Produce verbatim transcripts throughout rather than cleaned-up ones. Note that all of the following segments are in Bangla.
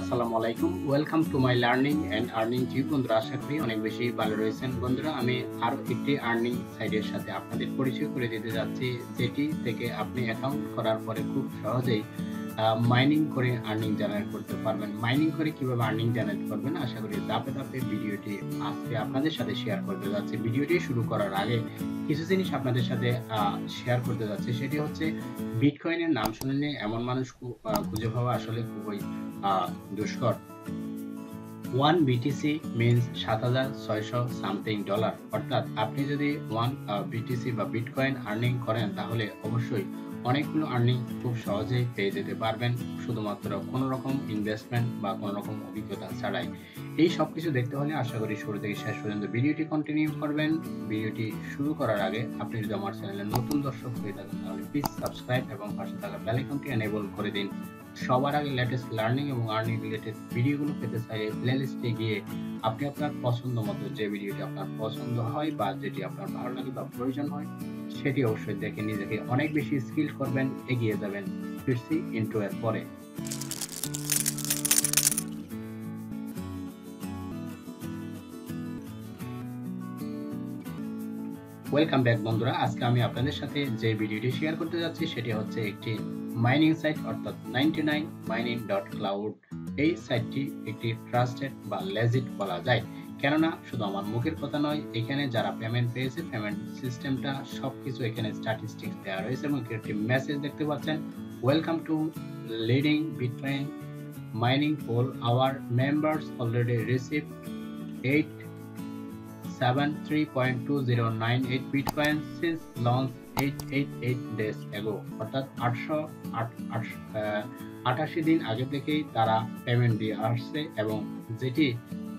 আসসালামু আলাইকুম welcome to my learning and earning tube. বন্ধুরা আশা করি অনেক বেশি ভালো রয়েছেন। বন্ধুরা আমি আরও একটি আর্নিং সাইটের সাথে আপনাদের পরিচয় করে দিতে যাচ্ছি, যেটি থেকে আপনি অ্যাকাউন্ট করার পরে খুব সহজেই মাইনিং করে আর্নিং জেনারেট করতে পারবেন। মাইনিং করে কীভাবে আর্নিং জেনারেট করবেন আশা করি ধাপে ধাপে ভিডিওটি আজকে আপনাদের সাথে শেয়ার করতে যাচ্ছি। ভিডিওটি শুরু করার আগে কিছু জিনিস আপনাদের সাথে শেয়ার করতে যাচ্ছি, সেটি হচ্ছে বিটকয়েনের নাম শুনলে এমন মানুষ খুঁজে পাওয়া আসলে খুবই দুষ্কর। ওয়ান বিটিসি মিনস সাত হাজার ছয়শো সামথিং ডলার, অর্থাৎ আপনি যদি ওয়ান বিটিসি বা বিটকয়েন আর্নিং করেন তাহলে অবশ্যই অনেকগুলো আর্নিং খুব সহজেই পেয়ে যেতে পারবেন শুধুমাত্র কোনো রকম ইনভেস্টমেন্ট বা কোনো রকম অভিজ্ঞতা ছাড়াই। এই সব কিছু দেখতে হলে আশা করি শুরু থেকে শেষ পর্যন্ত ভিডিওটি কন্টিনিউ করবেন। ভিডিওটি শুরু করার আগে আপনি যদি আমার চ্যানেলে নতুন দর্শক হয়ে থাকেন তাহলে প্লিজ সাবস্ক্রাইব এবং পাশে থাকা বেল আইকনটি এনেবল করে দিন। সবার আগে লেটেস্ট লার্নিং এবং আর্নিং রিলেটেড ভিডিওগুলো পেতে চাইলে প্লেলিস্টে গিয়ে আপনি আপনার পছন্দ মতো যে ভিডিওটি আপনার পছন্দ হয় বা যেটি আপনার ভালো লাগে বা প্রয়োজন হয় সেটি অবশ্যই দেখে নিজেকে অনেক বেশি স্কিল করবেন, এগিয়ে যাবেন। ফিরছি ইন্ট্রো এর পরে। ওয়েলকাম ব্যাক বন্ধুরা, আজকে আমি আপনাদের সাথে যে ভিডিওটি শেয়ার করতে যাচ্ছি সেটি হচ্ছে একটি মাইনিং সাইট অর্থাৎ ninety nine mining dot cloud. এই সাইটটি একটি ট্রাস্টেড বা লেজিট বলা যায়, কেননা শুধু আমার মুখের কথা নয়, এখানে যারা পেমেন্ট পেয়েছে পেমেন্ট সিস্টেমটা সবকিছু এখানে স্ট্যাটিস্টিক্স দেওয়া রয়েছে এবং একটি মেসেজ দেখতে পাচ্ছেন, welcome to leading bitcoin mining pool, our members already receive eight seven three point two zero nine eight bitcoin since launch eight eight eight days ago, অর্থাৎ আটশো আট আটাশি দিন আগে থেকেই তারা পেমেন্ট দিয়ে আসছে এবং যেটি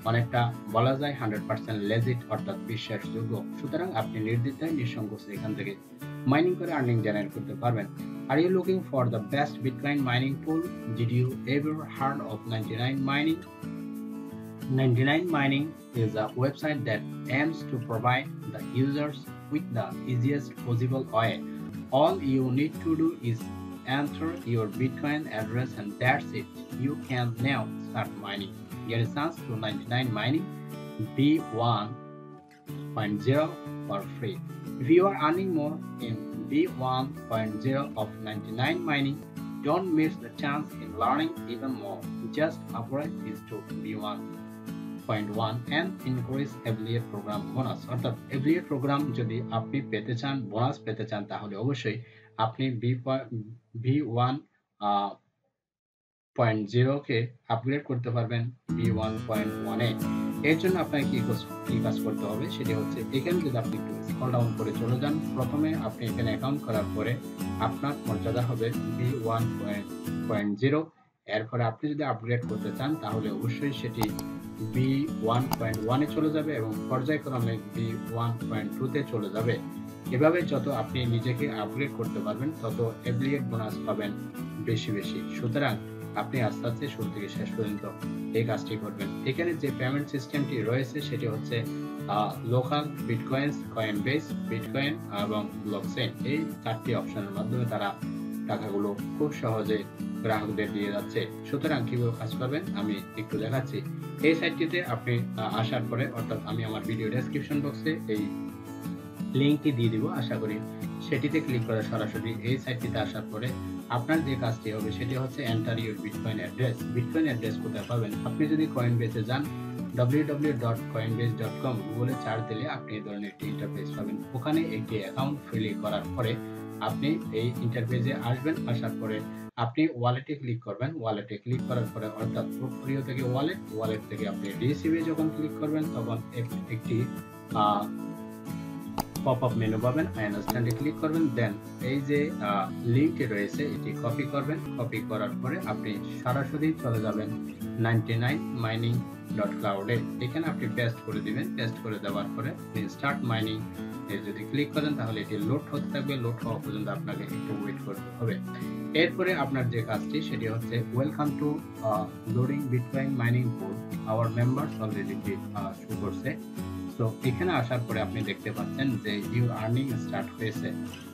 অনেকটা বলা যায় হান্ড্রেড পার্সেন্ট লেজিট অর্থাৎ বিশ্বাসযোগ্য। সুতরাং আপনি নির্দ্বিধায় নিঃসংকোচে এখান থেকে মাইনিং করে আর্নিং জেনারেট করতে পারবেন। Are you looking for the best bitcoin mining pool? Did you ever heard of ninety nine mining? Ninety nine mining is a website that aims to provide the users with the easiest possible way. All you need to do is enter your Bitcoin address and that's it. You can now start mining. Get a chance to ninety nine mining V one point zero for free. If you are earning more in V one point zero of ninety nine mining, don't miss the chance in learning even more. Just upgrade this to V one point one and increase affiliate program bonus. Orthat affiliate program jodi apni pete chan bonus pete chan tahole obosshoi apni V one point zero কে আপগ্রেড করতে পারবেন V one point one এ। এর জন্য আপনাকে কি কি কাজ করতে হবে সেটা হচ্ছে, এখানে যদি আপনি একটু স্ক্রল ডাউন করে চলে যান, প্রথমে আপনি এখানে অ্যাকাউন্ট করার পরে আপনার মর্যাদা হবে V one point zero। এরপরে আপনি যদি আপগ্রেড করতে চান তাহলে অবশ্যই সেটি V one point one এ চলে যাবে এবং পর্যায়ক্রমে V one point two তে চলে যাবে। এভাবে যত আপনি নিজেকে আপগ্রেড করতে পারবেন তত অ্যাফিলিয়েট বোনাস পাবেন বেশি বেশি। সুতরাং আপনি আস্তে আস্তে শুরু থেকে শেষ পর্যন্ত এই কাজটি করবেন। এখানে যে পেমেন্ট সিস্টেমটি রয়েছে সেটি হচ্ছে local, bitcoins, Coinbase, bitcoin এবং ব্লকচেইন, এই চারটি অপশনের মাধ্যমে তারা টাকাগুলো খুব সহজে গ্রাহকদের দিয়ে যাচ্ছে। সুতরাং কীভাবে কাজ করবেন আমি একটু দেখাচ্ছি। এই সাইটটিতে আপনি আসার পরে অর্থাৎ আমি আমার ভিডিও ডেসক্রিপশন বক্সে এই লিঙ্কটি দিয়ে দিব, আশা করি সেটিতে ক্লিক করে সরাসরি এই সাইটটিতে আসার পরে আপনার যে কাজটি হবে সেটি হচ্ছে enter your bitcoin address. Bitcoin address কোথায় পাবেন? আপনি যদি কয়েন বেসে যান W W W dot Coinbase dot com গুগলে চার্জ দিলে আপনি এই ধরনের একটি ইন্টারফেস পাবেন। ওখানে একটি অ্যাকাউন্ট ফ্রি করার পরে আপনি এই ইন্টারফেসে আসবেন, আসার পরে আপনি ওয়ালেটে ক্লিক করবেন। ওয়ালেটে ক্লিক করার পরে অর্থাৎ পোর্টফোলিও থেকে ওয়ালেট, ওয়ালেট থেকে আপনি রিসিভে যখন ক্লিক করবেন তখন একটি পপ আপ মেনু পাবেন, আই আন্ডারস্ট্যান্ডে ক্লিক করবেন। দেন এই যে লিঙ্কটি রয়েছে এটি কপি করবেন, কপি করার পরে আপনি সরাসরি চলে যাবেন ninety nine mining dot cloud এ। এখানে আপনি পেস্ট করে দিবেন, পেস্ট করে দেওয়ার পরে স্টার্ট মাইনিং এ যদি ক্লিক করেন তাহলে এটি লোড হতে থাকবে, লোড হওয়া পর্যন্ত আপনাকে একটু ওয়েট করতে হবে। এরপরে আপনার যে কাজটি সেটি হচ্ছে welcome to loading bitcoin mining pool, our members already শুরু করছে। সো এখানে আসার পরে আপনি দেখতে পাচ্ছেন যে ইউ আর্নিং স্টার্ট হয়েছে।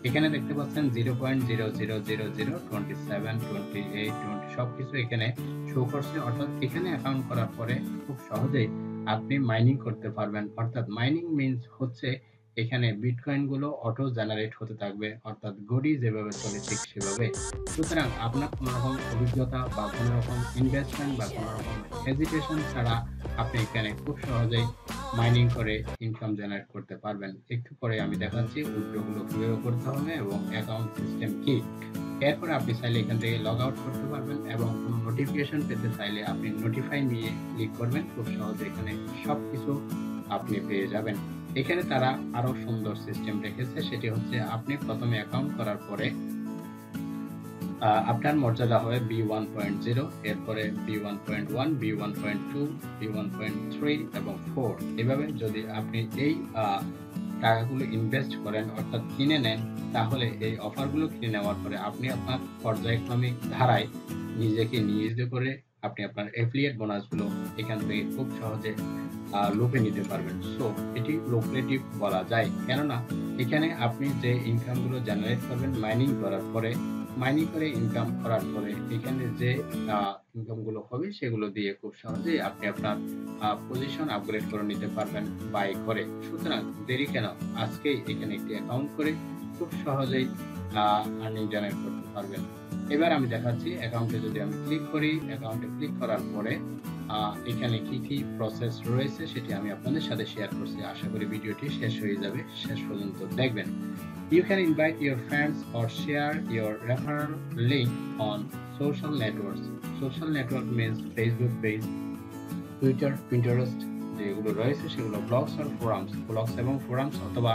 এখানে দেখতে পাচ্ছেন zero point zero zero zero zero twenty seven twenty eight twenty সব কিছু এখানে শো করছে। অর্থাৎ এখানে অ্যাকাউন্ট করার পরে খুব সহজেই আপনি মাইনিং করতে পারবেন। অর্থাৎ মাইনিং মিনস হচ্ছে এখানে বিটকয়েন গুলো অটো জেনারেট হতে থাকবে, অর্থাৎ গড়ি যেভাবে চলে ঠিক সেভাবে। সুতরাং আপনার কোনো রকম অভিজ্ঞতা বা কোনো রকম ইনভেস্টমেন্ট বা কোনো রকম হেজিটেশন ছাড়া আপনি এখানে খুব সহজেই মাইনিং করে ইনকাম জেনারেট করতে পারবেন। একটু পরে আমি দেখাচ্ছি উইথড্রগুলো কিভাবে করতে হবে এবং অ্যাকাউন্ট সিস্টেম কি। এরপরে আপনি চাইলে এখান থেকে লগ আউট করতে পারবেন এবং কোনো নোটিফিকেশন পেতে চাইলে আপনি নোটিফাই নিয়ে ক্লিক করবেন, খুব সহজে এখানে সব কিছু আপনি পেয়ে যাবেন। এখানে তারা আরো সুন্দর সিস্টেম রেখেছে, সেটি হচ্ছে আপনি প্রথমে অ্যাকাউন্ট করার পরে আপনার মর্যাদা হবে বি ওয়ান পয়েন্ট জিরো, এরপরে B one point one, B one point two, B one point three এবং ফোর। এভাবে যদি আপনি এই টাকাগুলো ইনভেস্ট করেন অর্থাৎ কিনে নেন, তাহলে এই অফারগুলো কিনে নেওয়ার পরে আপনি আপনার পর্যায়ক্রমিক ধারায় নিজেকে নিয়োজিত করে আপনি আপনার অ্যাফিলিয়েট বোনাসগুলো এখান থেকে খুব সহজে লুপে নিতে পারবেন। সো এটি লুক্রেটিভ বলা যায়, কেননা এখানে আপনি যে ইনকামগুলো জেনারেট করবেন মাইনিং করার পরে, মাইনিং করে ইনকাম করার পরে এখানে যে ইনকামগুলো হবে সেগুলো দিয়ে খুব সহজে আপনি আপনার পজিশন আপগ্রেড করে নিতে পারবেন বাই করে। সুতরাং দেরি কেন, আজকেই এখানে একটি অ্যাকাউন্ট করে খুব সহজেই আর্নিং জেনারেট করতে পারবেন। এবার আমি দেখাচ্ছি অ্যাকাউন্টে যদি আমি ক্লিক করি, অ্যাকাউন্টে ক্লিক করার পরে এখানে কি কি প্রসেস রয়েছে সেটি আমি আপনাদের সাথে শেয়ার করছি। আশা করি ভিডিওটি শেষ হয়ে যাবে, শেষ পর্যন্ত দেখবেন। You can invite your friends or share your referral link on social networks. Social network means Facebook page, Twitter, Pinterest, যেগুলো রয়েছে সেগুলো ব্লগস আর ফোরামস, ব্লগস এবং ফোরামস, অথবা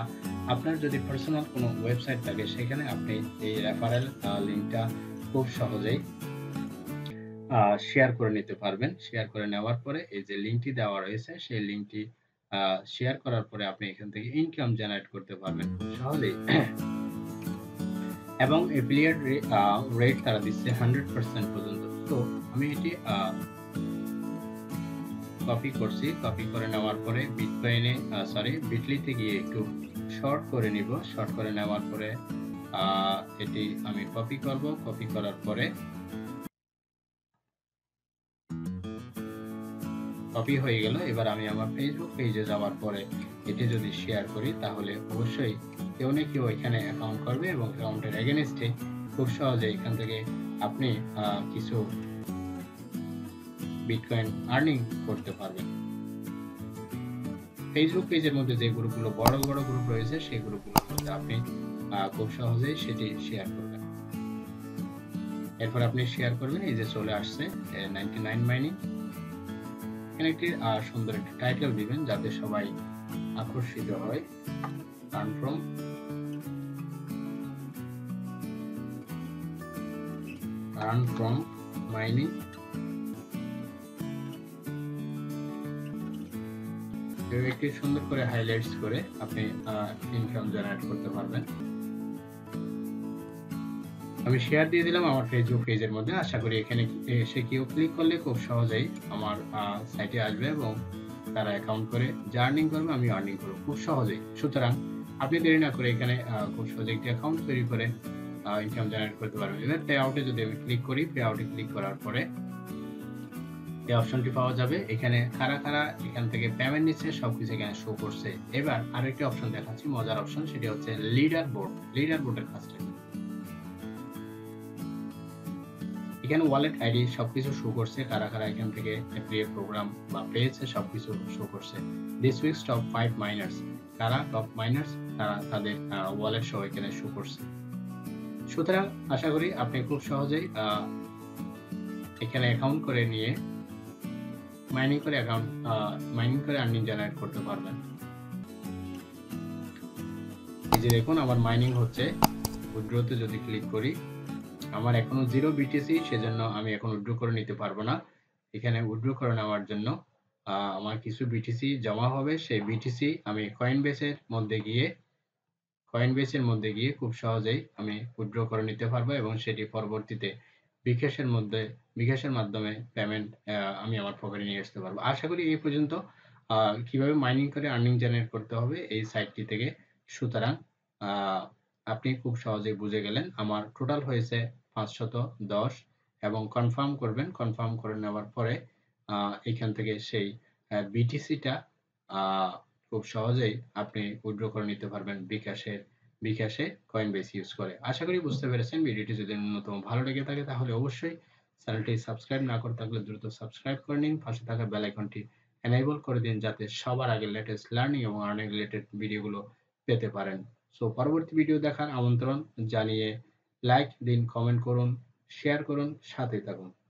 আপনার যদি পার্সোনাল কোনো ওয়েবসাইট থাকে সেখানে আপনি এই রেফারেল লিঙ্কটা খুব সহজেই শেয়ার করে নিতে পারবেন। শেয়ার করে নেওয়ার পরে এই যে লিঙ্কটি দেওয়া রয়েছে সেই লিঙ্কটি শেয়ার করার পরে আপনি এখান থেকে ইনকাম জেনারেট করতে পারবেন সহজেই। এবং এফিলিয়েট রেট তারা দিচ্ছে হান্ড্রেড পার্সেন্ট পর্যন্ত। তো আমি এটি কপি করছি, কপি করে নেওয়ার পরে বিটকয়েনে সরি বিটলিতে গিয়ে একটু শর্ট করে নিব। শর্ট করে নেওয়ার পরে এটি আমি কপি করব, কপি করার পরে কপি হয়ে গেল। এবার আমি আমার ফেসবুক পেজে যাওয়ার পরে এটি যদি শেয়ার করি তাহলে অবশ্যই কেউ না কেউ এখানে অ্যাকাউন্ট করবে এবং অ্যাকাউন্টের এগেনস্টে খুব সহজে এখান থেকে আপনি কিছু বিটকয়েন আর্নিং করতে পারবেন। ফেসবুক পেজের মধ্যে যে গ্রুপগুলো বড় বড় গ্রুপ রয়েছে সেই গ্রুপগুলোর মধ্যে আপনি খুব সহজেই সেটি শেয়ার করবেন। এরপর আপনি শেয়ার করবেন, এই যে চলে আসছে নাইনটি নাইন মাইনিং। এখানে একটি সুন্দর একটি টাইটেল দিবেন যাতে সবাই আকর্ষিত হয়। কনফার্ম কনফার্ম মাইনিং একটি সুন্দর করে হাইলাইটস করে আপনি ইনকাম জেনারেট করতে পারবেন। আমি শেয়ার দিয়ে দিলাম আমার ফেসবুক পেজের মধ্যে। আশা করি এখানে এসে কেউ ক্লিক করলে খুব সহজেই আমার সাইটে আসবে এবং তারা অ্যাকাউন্ট করে যা আর্নিং করবে আমি আর্নিং করবো খুব সহজেই। সুতরাং আপনি দেরি না করে এখানে খুব সহজে একটি অ্যাকাউন্ট তৈরি করে ইনকাম জেনারেট করতে পারবেন। এবার পে আউটে যদি আমি ক্লিক করি, পে আউটে ক্লিক করার পরে এই অপশনটি পাওয়া যাবে। এখানে কারা কারা এখান থেকে পেমেন্ট নিচ্ছে সবকিছু এখানে শো করছে। এবার আরেকটি অপশন দেখাচ্ছি, মজার অপশন, সেটি হচ্ছে লিডার বোর্ড। লিডার বোর্ডের কাজটা এখানে ওয়ালেট আইডি সবকিছু শো করছে, কারা কারা এখান থেকে অ্যাপ্লিয়েট প্রোগ্রাম বা পেয়েছে সবকিছু শো করছে। This weeks top five miners, কারা টপ মাইনার্স তারা তাদের ওয়ালেট শো এখানে শো করছে। সুতরাং আশা করি আপনি খুব সহজেই এখানে অ্যাকাউন্ট করে নিয়ে মাইনিং করে অ্যাকাউন্ট মাইনিং করে আর্নিং জেনারেট করতে পারবেন। এই যে দেখুন আমার মাইনিং হচ্ছে। উইথড্রোতে যদি ক্লিক করি আমার এখনো জিরো বিটিসি, সেজন্য আমি এখন উইথড্রো করে নিতে পারবো না। এখানে উইথড্রো করে নেওয়ার জন্য আমার কিছু বিটিসি জমা হবে, সেই বিটিসি আমি কয়েনবেসের মধ্যে গিয়ে কয়েনবেসের মধ্যে গিয়ে খুব সহজেই আমি উইথড্রো করে নিতে পারবো এবং সেটি পরবর্তীতে বিকাশের মধ্যে বিকাশের মাধ্যমে পেমেন্ট আমি আমার পকেটে নিয়ে আসতে পারবো। আশা করি এই পর্যন্ত কিভাবে মাইনিং করে আর্নিং জেনারেট করতে হবে এই সাইটটি থেকে। সুতরাং আপনি খুব সহজে বুঝে গেলেন। আমার টোটাল হয়েছে পাঁচশত দশ এবং কনফার্ম করবেন। কনফার্ম করে নেওয়ার পরে এখান থেকে সেই বিটিসিটা খুব সহজেই আপনি উইথড্র করে নিতে পারবেন বিকাশের বিকাশে কয়েনবেস ইউজ করে। আশা করি বুঝতে পেরেছেন। ভিডিওটি যদি ন্যূনতম ভালো লেগে থাকে তাহলে অবশ্যই চ্যানেলটি সাবস্ক্রাইব না করে থাকলে দ্রুত সাবস্ক্রাইব করে নিন, পাশে থাকা বেল আইকনটি enable করে দিন যাতে সবার আগে লেটেস্ট লার্নিং এবং আর্নিং রিলেটেড ভিডিওগুলো পেতে পারেন। সো পরবর্তী ভিডিও দেখার আমন্ত্রণ জানিয়ে লাইক দিন, কমেন্ট করুন, শেয়ার করুন, সাথে থাকুন।